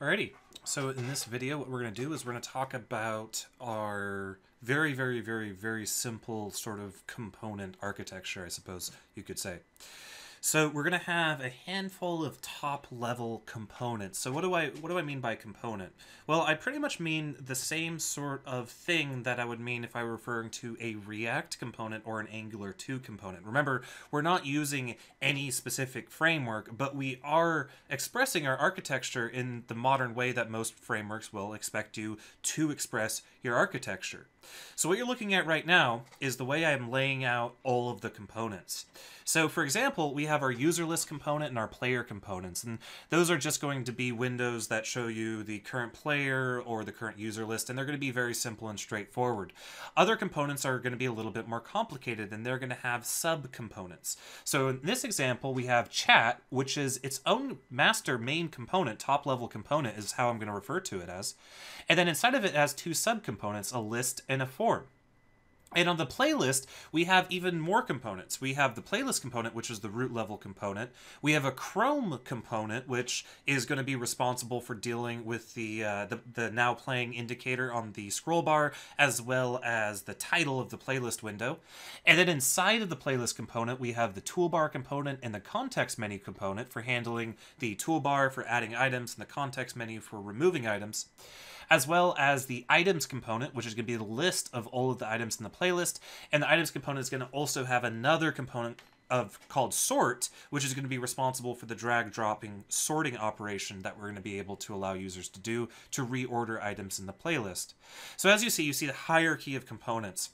Alrighty, so in this video, what we're going to do is we're going to talk about our very simple sort of component architecture, I suppose you could say. So we're going to have a handful of top-level components. So what do I mean by component? Well, I pretty much mean the same sort of thing that I would mean if I were referring to a React component or an Angular 2 component. Remember, we're not using any specific framework, but we are expressing our architecture in the modern way that most frameworks will expect you to express your architecture. So what you're looking at right now is the way I'm laying out all of the components. So for example, we have our user list component and our player components, and those are just going to be windows that show you the current player or the current user list, and they're going to be very simple and straightforward. Other components are going to be a little bit more complicated, and they're going to have sub-components. So in this example, we have chat, which is its own master main component, top-level component is how I'm going to refer to it as, and then inside of it has two sub-components, a list and a form. And on the playlist, we have even more components. We have the playlist component, which is the root level component. We have a Chrome component, which is going to be responsible for dealing with the now playing indicator on the scroll bar, as well as the title of the playlist window. And then inside of the playlist component, we have the toolbar component and the context menu component for handling the toolbar for adding items and the context menu for removing items, as well as the items component, which is going to be the list of all of the items in the playlist. And the items component is going to also have another component called sort, which is going to be responsible for the drag dropping sorting operation that we're going to be able to allow users to do to reorder items in the playlist. So as you see the hierarchy of components.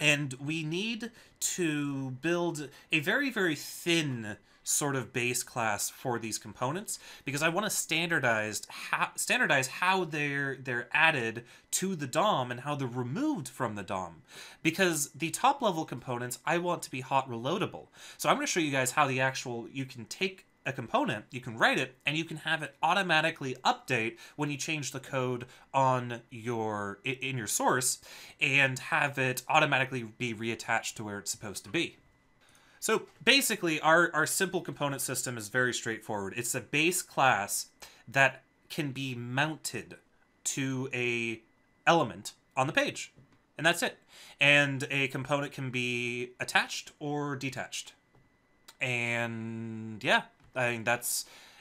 And we need to build a very thin sort of base class for these components, because I want to standardize how they're added to the DOM and how they're removed from the DOM, because the top level components I want to be hot reloadable. So I'm going to show you guys how the actual, you can take a component, you can write it, and you can have it automatically update when you change the code on your in your source, and have it automatically be reattached to where it's supposed to be. So basically, our simple component system is very straightforward. It's a base class that can be mounted to an element on the page, and that's it. And a component can be attached or detached. And yeah, I mean,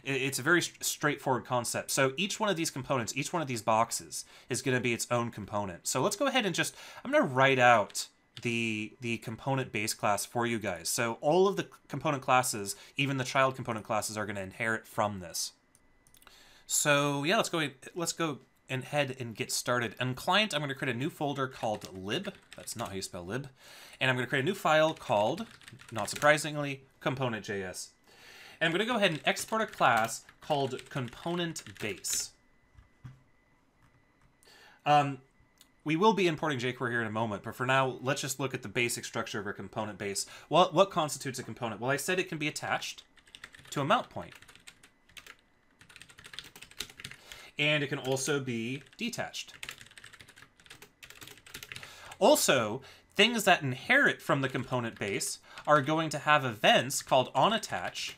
it's a very straightforward concept. So each one of these components, each one of these boxes is going to be its own component. So let's go ahead and I'm going to write out the component base class for you guys. So all of the component classes, even the child component classes, are going to inherit from this. So yeah, let's go ahead and get started. And client, I'm going to create a new folder called lib. That's not how you spell lib. And I'm going to create a new file called, not surprisingly, component.js. And I'm going to go ahead and export a class called ComponentBase. We will be importing jQuery here in a moment, but for now, let's just look at the basic structure of our component base. Well, what constitutes a component? Well, I said it can be attached to a mount point. And it can also be detached. Also, things that inherit from the component base are going to have events called onAttach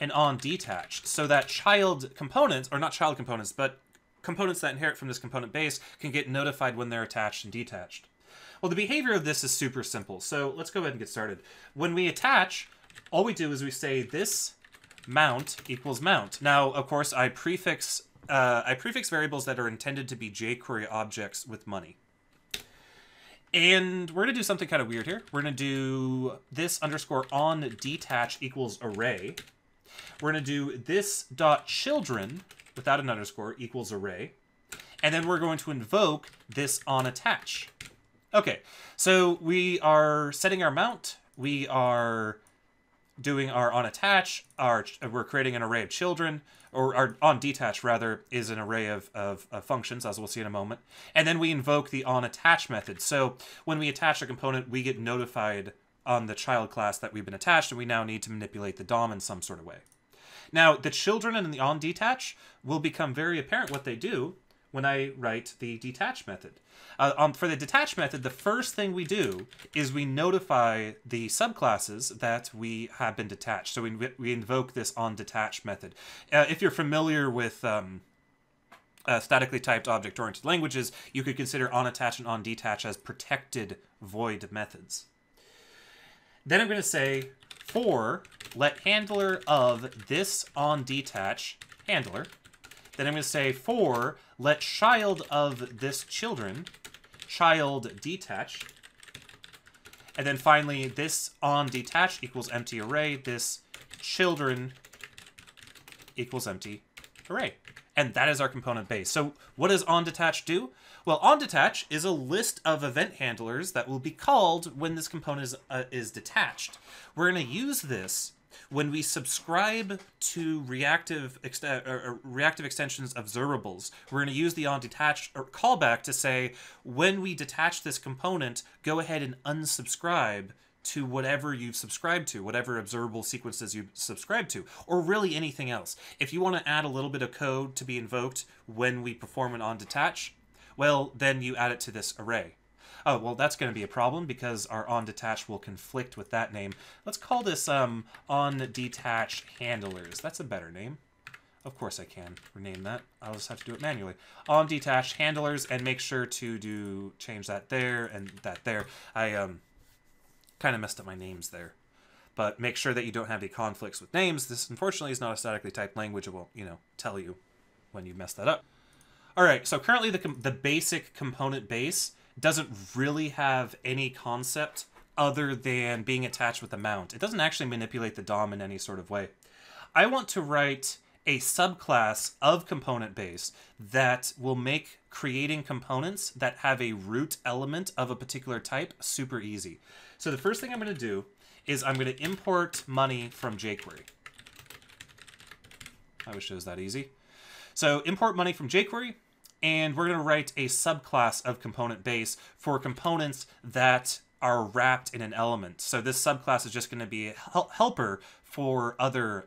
and onDetach, so that child components, or not child components, but components that inherit from this component base can get notified when they're attached and detached. Well, the behavior of this is super simple. So let's go ahead and get started. When we attach, all we do is we say this mount equals mount. Now, of course, I prefix variables that are intended to be jQuery objects with money. And we're going to do something kind of weird here. We're going to do this underscore on detach equals array. We're going to do this dot children without an underscore equals array. And then we're going to invoke this on attach. Okay, so we are setting our mount. We are doing our on attach. We're creating an array of children, or our on detach rather is an array of functions, as we'll see in a moment. And then we invoke the on attach method. So when we attach a component, we get notified on the child class that we've been attached, and we now need to manipulate the DOM in some sort of way. Now, the children and the onDetach will become very apparent what they do when I write the detach method. For the detach method, the first thing we do is we notify the subclasses that we have been detached. So we invoke this onDetach method. If you're familiar with statically typed object-oriented languages, you could consider onAttach and onDetach as protected void methods. Then I'm going to say for let handler of this onDetach handler. Then I'm going to say for let child of this children child detach. And then finally, this onDetach equals empty array, this children equals empty array. And that is our component base. So what does onDetach do? Well, onDetach is a list of event handlers that will be called when this component is detached. We're going to use this when we subscribe to reactive extensions observables. We're going to use the onDetach callback to say, when we detach this component, go ahead and unsubscribe to whatever you've subscribed to, whatever observable sequences you've subscribed to, or really anything else. If you want to add a little bit of code to be invoked when we perform an onDetach, well, then you add it to this array. Oh, well, that's going to be a problem because our onDetach will conflict with that name. Let's call this onDetach handlers. That's a better name. Of course I can rename that. I'll just have to do it manually. OnDetach handlers, and make sure to change that there and that there. I kind of messed up my names there, but make sure that you don't have any conflicts with names. This, unfortunately, is not a statically typed language. It won't, you know, tell you when you mess that up. All right, so currently the basic component base doesn't really have any concept other than being attached with a mount. It doesn't actually manipulate the DOM in any sort of way. I want to write a subclass of component base that will make creating components that have a root element of a particular type super easy. So the first thing I'm going to do is I'm going to import money from jQuery. I wish it was that easy. So import money from jQuery, and we're going to write a subclass of component base for components that are wrapped in an element. So this subclass is just going to be a helper for other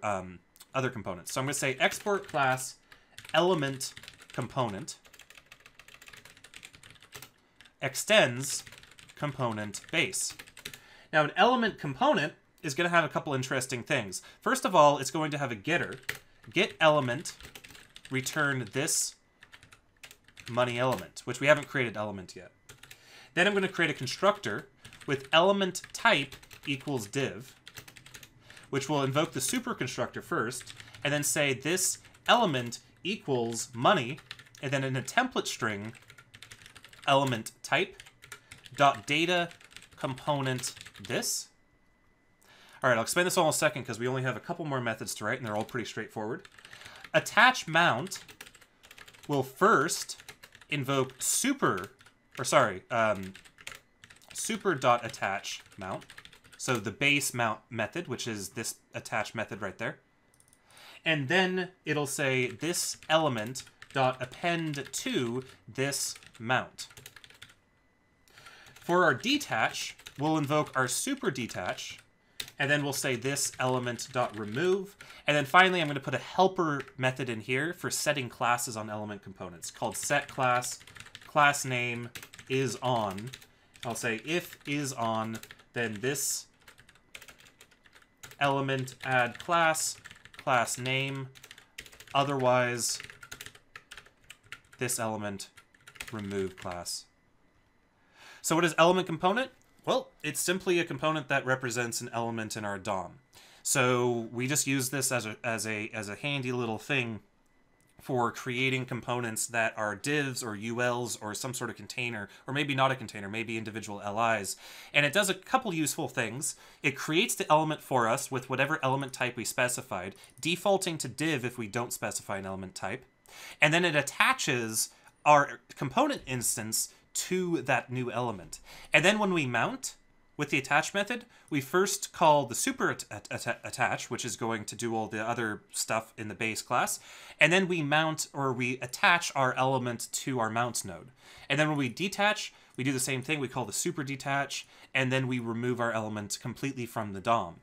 components. So I'm going to say export class element component extends component base. Now an element component is going to have a couple interesting things. First of all, it's going to have a getter, get element, return this money element, which we haven't created element yet. Then I'm going to create a constructor with element type equals div, which will invoke the super constructor first, and then say this element equals money, and then in a template string, element type dot data component this. All right, I'll explain this all in a second because we only have a couple more methods to write, and they're all pretty straightforward. Attach mount will first invoke super dot attach mount. So the base mount method, which is this attach method right there. And then it'll say this element dot append to this mount. For our detach, we'll invoke our super detach, and then we'll say this element dot remove. And then finally, I'm going to put a helper method in here for setting classes on element components called set class, class name is on. I'll say if is on, then this element add class, class name, otherwise this element remove class. So what is element component? Well, it's simply a component that represents an element in our DOM. So we just use this as a handy little thing for creating components that are divs or ULs or some sort of container, or maybe not a container, maybe individual LIs. And it does a couple useful things. It creates the element for us with whatever element type we specified, defaulting to div if we don't specify an element type. And then it attaches our component instance to that new element. And then when we mount with the attach method, we first call the super attach, which is going to do all the other stuff in the base class. And then we mount, or we attach our element to our mount node. And then when we detach, we do the same thing. We call the super detach, and then we remove our element completely from the DOM.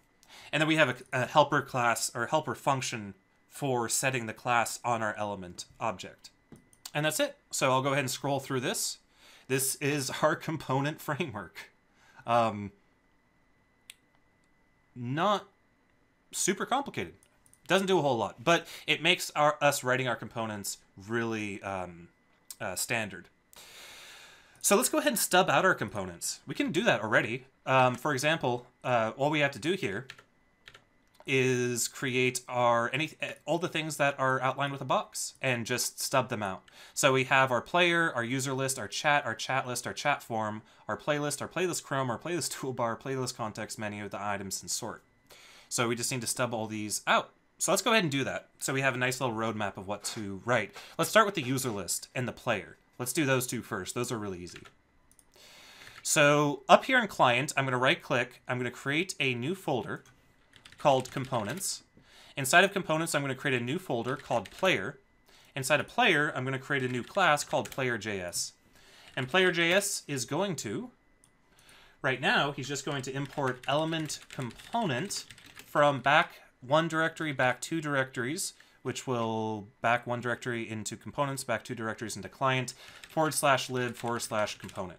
And then we have a helper class or helper function for setting the class on our element object. And that's it. So I'll go ahead and scroll through this. This is our component framework. Not super complicated. Doesn't do a whole lot, but it makes us writing our components really standard. So let's go ahead and stub out our components. We can do that already. For example, all we have to do here is create our all the things that are outlined with a box and just stub them out. So we have our player, our user list, our chat list, our chat form, our playlist chrome, our playlist toolbar, playlist context menu, the items, and sort. So we just need to stub all these out. So let's go ahead and do that. So we have a nice little roadmap of what to write. Let's start with the user list and the player. Let's do those two first. Those are really easy. So up here in client, I'm going to right click. I'm going to create a new folder called components. Inside of components, I'm going to create a new folder called player. Inside of player, I'm going to create a new class called Player.js. And Player.js is going to, right now, he's just going to import ElementComponent from back one directory, back two directories, which will back one directory into components, back two directories into client, /lib/component.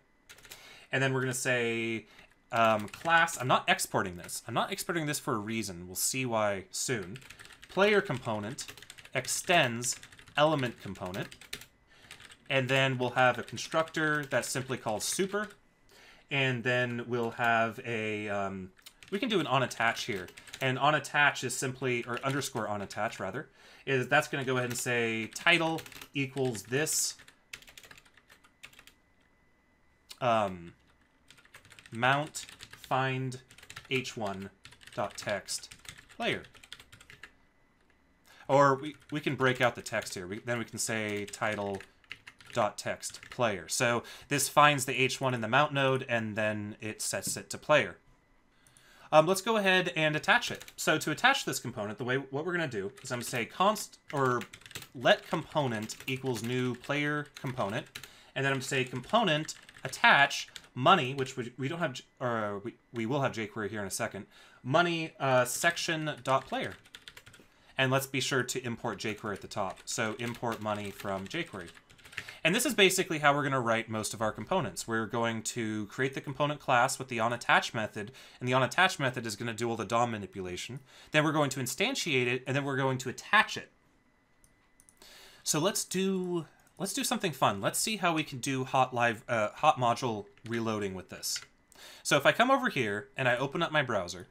And then we're going to say class. I'm not exporting this. I'm not exporting this for a reason. We'll see why soon. Player component extends element component. And then we'll have a constructor that simply calls super. And then we'll have a, we can do an onAttach here. And onAttach is simply, or underscore onAttach rather, is that's going to go ahead and say title equals this mount find h1.text player. Or we can break out the text here. Then we can say title.text player. So this finds the h1 in the mount node, and then it sets it to player. Let's go ahead and attach it. So to attach this component, the way what we're going to do is I'm going to say const or let component equals new player component, and then I'm going to say component attach money, which we don't have, or we will have jQuery here in a second. Money section dot player, and let's be sure to import jQuery at the top. So import money from jQuery. And this is basically how we're going to write most of our components. We're going to create the component class with the onAttach method, and the onAttach method is going to do all the DOM manipulation. Then we're going to instantiate it, and then we're going to attach it. So let's do something fun. Let's see how we can do hot module reloading with this. So if I come over here and I open up my browser,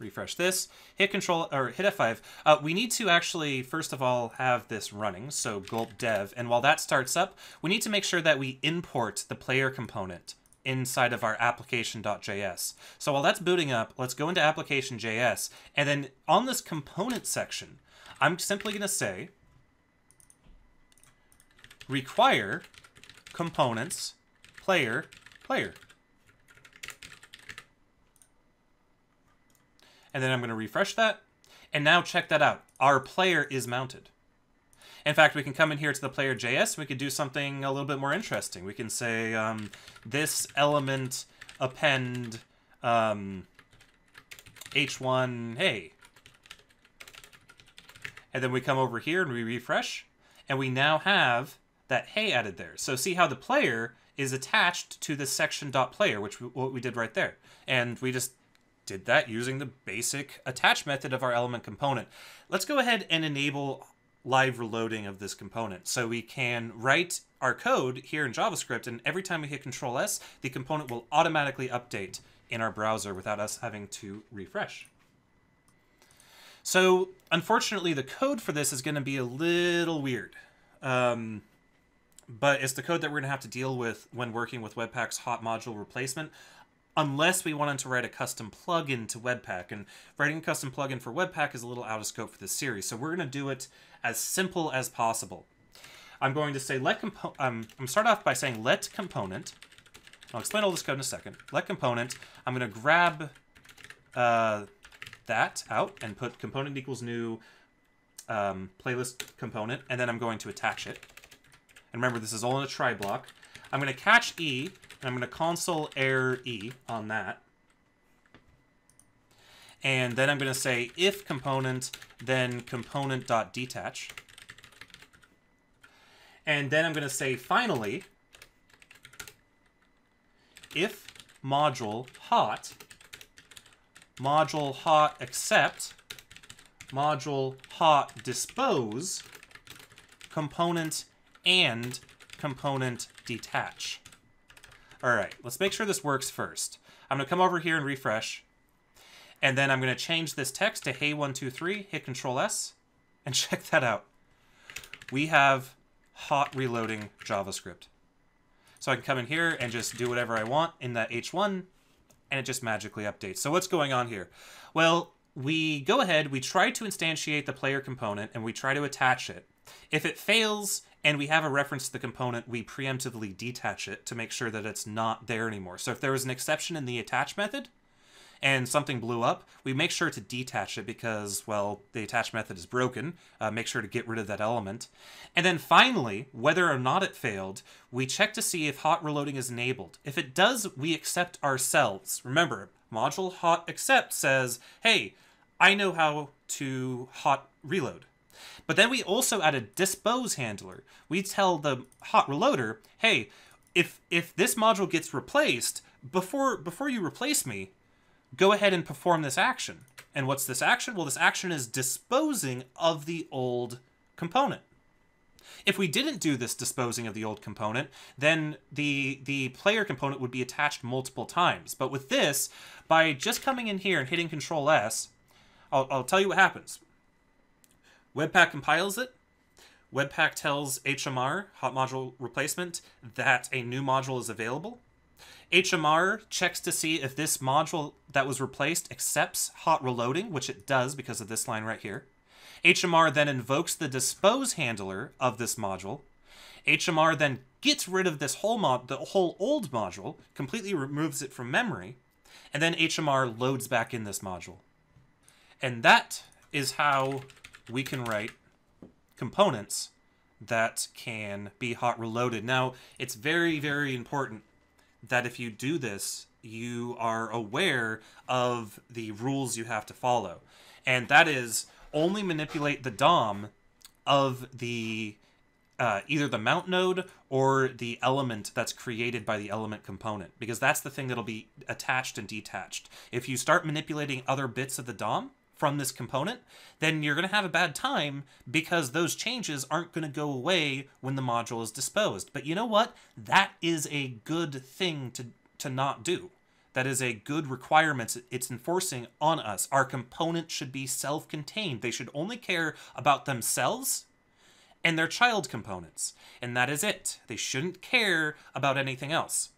refresh this, hit Control or hit F5. We need to actually, first of all, have this running. So gulp dev. And while that starts up, we need to make sure that we import the player component inside of our application.js. So while that's booting up, let's go into application.js. And then on this component section, I'm simply going to say require components player player. And then I'm going to refresh that. And now check that out. Our player is mounted. In fact, we can come in here to the player.js. We could do something a little bit more interesting. We can say this element append h1 hey. And then we come over here and we refresh. And we now have that hey added there. So see how the player is attached to the section.player, which what we did right there. And we just did that using the basic attach method of our element component. Let's go ahead and enable live reloading of this component. So we can write our code here in JavaScript, and every time we hit Control S, the component will automatically update in our browser without us having to refresh. So unfortunately, the code for this is going to be a little weird. But it's the code that we're going to have to deal with when working with Webpack's hot module replacement. Unless we wanted to write a custom plugin to Webpack, and writing a custom plugin for Webpack is a little out of scope for this series, so we're going to do it as simple as possible. I'm going to say let component. I'm going to start off by saying let component. I'll explain all this code in a second. Let component. I'm going to grab that out and put component equals new playlist component, and then I'm going to attach it. And remember, this is all in a try block. I'm going to catch E. I'm going to console error E on that. And then I'm going to say if component, then component.detach. And then I'm going to say, finally, if module hot accept, module hot dispose, component and component detach. All right, let's make sure this works first. I'm going to come over here and refresh. And then I'm going to change this text to hey123, hit Control S, and check that out. We have hot reloading JavaScript. So I can come in here and just do whatever I want in that H1, and it just magically updates. So what's going on here? Well, we go ahead, we try to instantiate the player component, and we try to attach it. If it fails and we have a reference to the component, we preemptively detach it to make sure that it's not there anymore. So if there was an exception in the attach method, and something blew up, we make sure to detach it because, well, the attach method is broken. Make sure to get rid of that element. And then finally, whether or not it failed, we check to see if hot reloading is enabled. If it does, we accept ourselves. Remember, module hot accept says, hey, I know how to hot reload. But then we also add a dispose handler. We tell the hot reloader, hey, if this module gets replaced, before you replace me, go ahead and perform this action. And what's this action? Well, this action is disposing of the old component. If we didn't do this disposing of the old component, then the player component would be attached multiple times. But with this, by just coming in here and hitting Control S, I'll tell you what happens. Webpack compiles it. Webpack tells HMR, hot module replacement, that a new module is available. HMR checks to see if this module that was replaced accepts hot reloading, which it does because of this line right here. HMR then invokes the dispose handler of this module. HMR then gets rid of this whole old module, completely removes it from memory, and then HMR loads back in this module. And that is how we can write components that can be hot reloaded. Now, it's very, very important that if you do this, you are aware of the rules you have to follow. And that is only manipulate the DOM of the either the mount node or the element that's created by the element component, because that's the thing that'll be attached and detached. If you start manipulating other bits of the DOM from this component, then you're going to have a bad time because those changes aren't going to go away when the module is disposed. But you know what? That is a good thing to not do. That is a good requirement it's enforcing on us. Our component should be self-contained. They should only care about themselves and their child components. And that is it. They shouldn't care about anything else.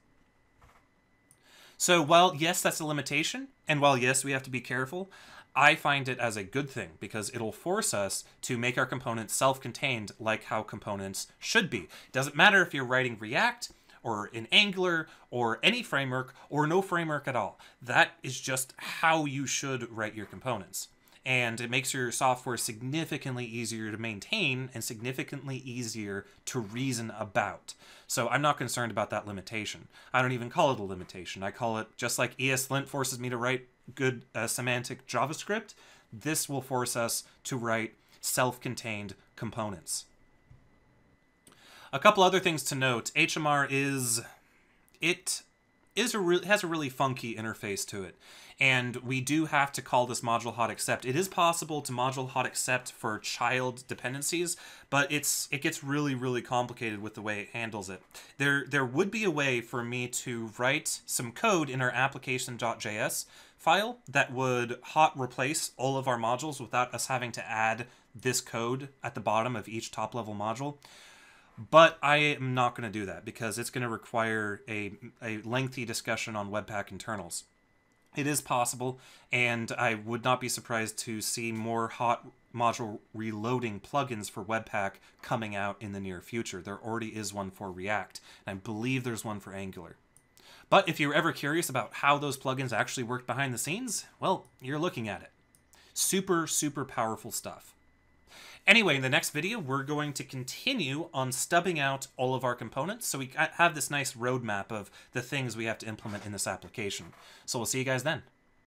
So while, yes, that's a limitation, and while, yes, we have to be careful, I find it as a good thing because it'll force us to make our components self-contained like how components should be. It doesn't matter if you're writing React or in Angular or any framework or no framework at all. That is just how you should write your components. And it makes your software significantly easier to maintain and significantly easier to reason about. So I'm not concerned about that limitation. I don't even call it a limitation. I call it, just like ESLint forces me to write good semantic JavaScript, this will force us to write self-contained components. A couple other things to note. HMR has a really funky interface to it, and we do have to call this module hot accept. It is possible to module hot accept for child dependencies, but it gets really, really complicated with the way it handles it. There would be a way for me to write some code in our application.js file that would hot replace all of our modules without us having to add this code at the bottom of each top level module. But I am not going to do that because it's going to require a lengthy discussion on Webpack internals. It is possible, and I would not be surprised to see more hot module reloading plugins for Webpack coming out in the near future. There already is one for React, and I believe there's one for Angular. But if you're ever curious about how those plugins actually work behind the scenes, well, you're looking at it. Super, super powerful stuff. Anyway, in the next video, we're going to continue on stubbing out all of our components so we have this nice roadmap of the things we have to implement in this application. So we'll see you guys then.